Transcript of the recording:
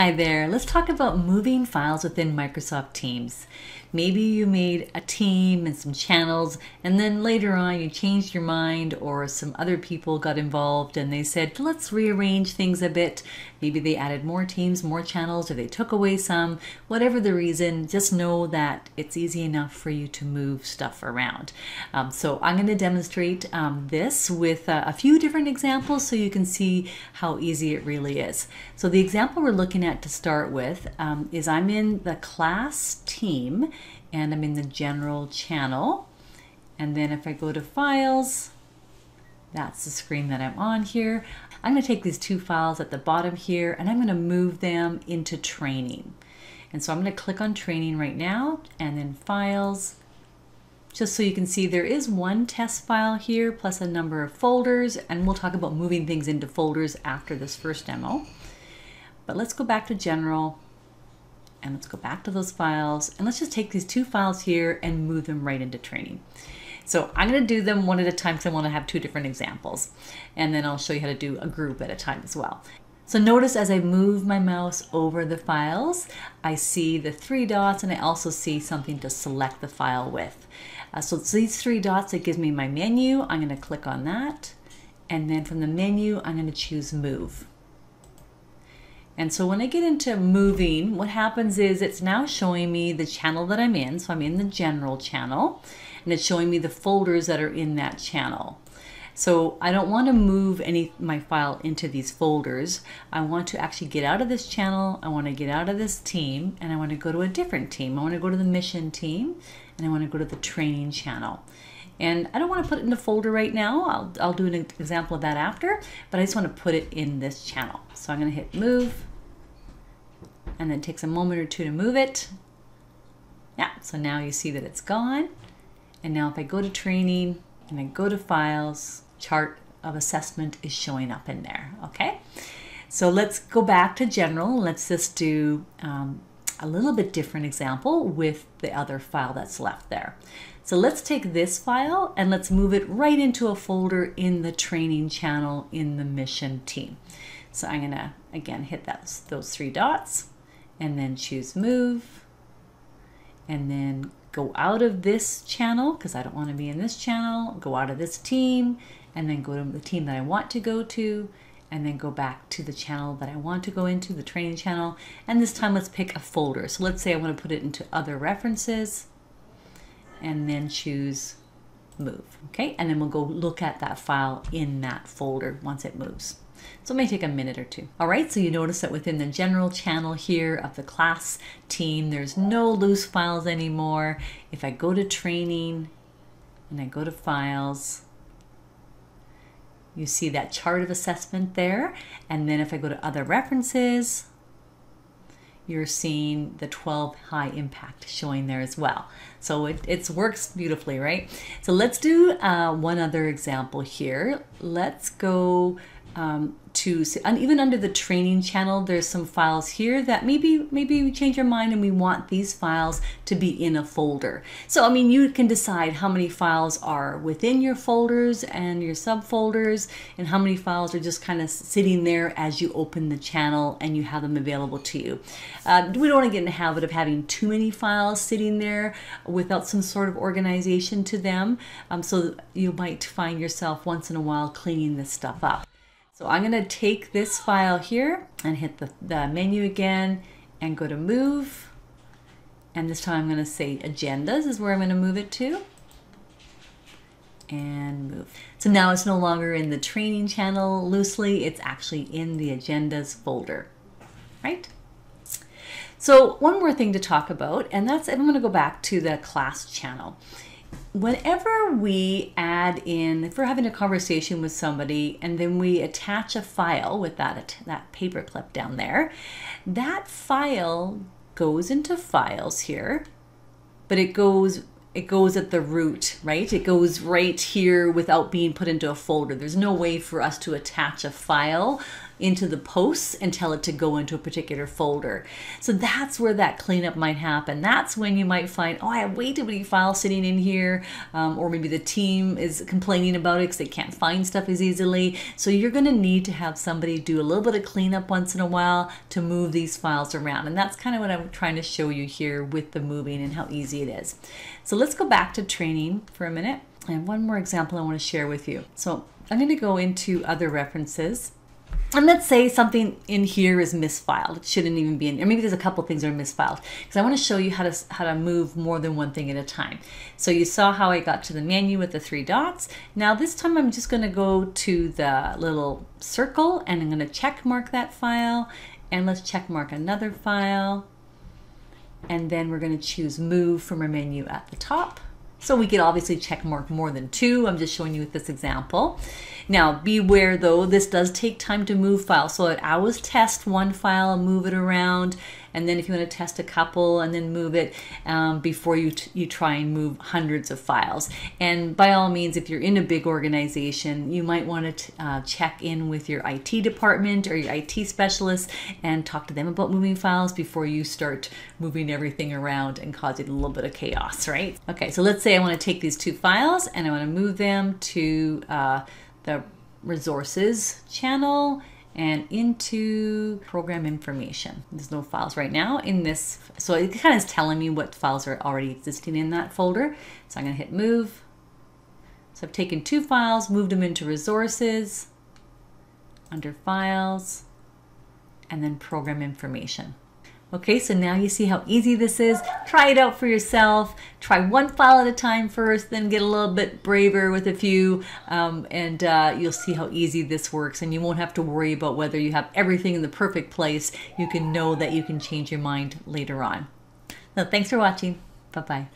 Hi there, let's talk about moving files within Microsoft Teams. Maybe you made a team and some channels, and then later on you changed your mind or some other people got involved and they said, let's rearrange things a bit. Maybe they added more teams, more channels, or they took away some. Whatever the reason, just know that it's easy enough for you to move stuff around. So I'm going to demonstrate this with a few different examples so you can see how easy it really is. So the example we're looking at to start with is I'm in the class team and I'm in the general channel, and then if I go to files, that's the screen that I'm on here. I'm going to take these two files at the bottom here and I'm going to move them into training. And so I'm going to click on training right now and then files, just so you can see there is one test file here plus a number of folders, and we'll talk about moving things into folders after this first demo. But let's go back to general and let's go back to those files, and let's just take these two files here and move them right into training. So I'm going to do them one at a time because I want to have two different examples, and then I'll show you how to do a group at a time as well. So notice as I move my mouse over the files, I see the three dots and I also see something to select the file with. So it's these three dots that gives me my menu. I'm going to click on that, and then from the menu I'm going to choose move. And so when I get into moving, what happens is it's now showing me the channel that I'm in. So I'm in the general channel, and it's showing me the folders that are in that channel. So I don't want to move my file into these folders. I want to actually get out of this channel. I want to get out of this team, and I want to go to a different team. I want to go to the mission team, and I want to go to the training channel. And I don't want to put it in a folder right now. I'll do an example of that after, but I just want to put it in this channel. So I'm going to hit move, and then it takes a moment or two to move it. Yeah, so now you see that it's gone. And now if I go to training and I go to files, chart of assessment is showing up in there. Okay, so let's go back to general. Let's just do a little bit different example with the other file that's left there. So let's take this file and let's move it right into a folder in the training channel in the mission team. So I'm going to again hit those three dots and then choose move, and then go out of this channel because I don't want to be in this channel, go out of this team, and then go to the team that I want to go to, and then go back to the channel that I want to go into, the training channel. And this time let's pick a folder. So let's say I want to put it into other references, and then choose move. Okay, and then we'll go look at that file in that folder once it moves. So it may take a minute or two. All right, so you notice that within the general channel here of the class team, there's no loose files anymore. If I go to training and I go to files, you see that chart of assessment there. And then if I go to other references, you're seeing the 12 high impact showing there as well. So it works beautifully, right? So let's do one other example here. Let's go to see, and even under the training channel, there's some files here that maybe we change our mind and we want these files to be in a folder. So I mean, you can decide how many files are within your folders and your subfolders, and how many files are just kind of sitting there as you open the channel and you have them available to you. We don't want to get in the habit of having too many files sitting there without some sort of organization to them. So you might find yourself once in a while cleaning this stuff up. So I'm going to take this file here and hit the menu again and go to move. And this time I'm going to say agendas is where I'm going to move it to. And move. So now it's no longer in the training channel loosely, it's actually in the agendas folder, right? So one more thing to talk about, and that's, I'm going to go back to the class channel. Whenever we add in, if we're having a conversation with somebody and then we attach a file with that paper clip down there, that file goes into files here, but it goes at the root, right? It goes right here without being put into a folder. There's no way for us to attach a file into the posts and tell it to go into a particular folder. So that's where that cleanup might happen. That's when you might find, oh, I have way too many files sitting in here, or maybe the team is complaining about it because they can't find stuff as easily. So you're going to need to have somebody do a little bit of cleanup once in a while to move these files around. And that's kind of what I'm trying to show you here with the moving and how easy it is. So let's go back to training for a minute. And one more example I want to share with you. So I'm going to go into other references. And let's say something in here is misfiled. It shouldn't even be in there. Maybe there's a couple things that are misfiled, because I want to show you how to move more than one thing at a time. So you saw how I got to the menu with the three dots. Now this time I'm just going to go to the little circle and I'm going to check mark that file. And let's check mark another file. And then we're going to choose move from our menu at the top. So we could obviously check mark more than two. I'm just showing you with this example. Now beware though, this does take time to move files. So I'd always test one file, move it around, and then if you want to test a couple and then move it before you try and move hundreds of files. And by all means, if you're in a big organization, you might want to check in with your IT department or your IT specialist and talk to them about moving files before you start moving everything around and causing a little bit of chaos, right? Okay, so let's say I want to take these two files and I want to move them to the resources channel and into program information. There's no files right now in this, so it kind of is telling me what files are already existing in that folder. So I'm going to hit move. So I've taken two files, moved them into resources, under files, and then program information. Okay, so now you see how easy this is. Try it out for yourself. Try one file at a time first, then get a little bit braver with a few, and you'll see how easy this works, and you won't have to worry about whether you have everything in the perfect place. You can know that you can change your mind later on. So thanks for watching. Bye-bye.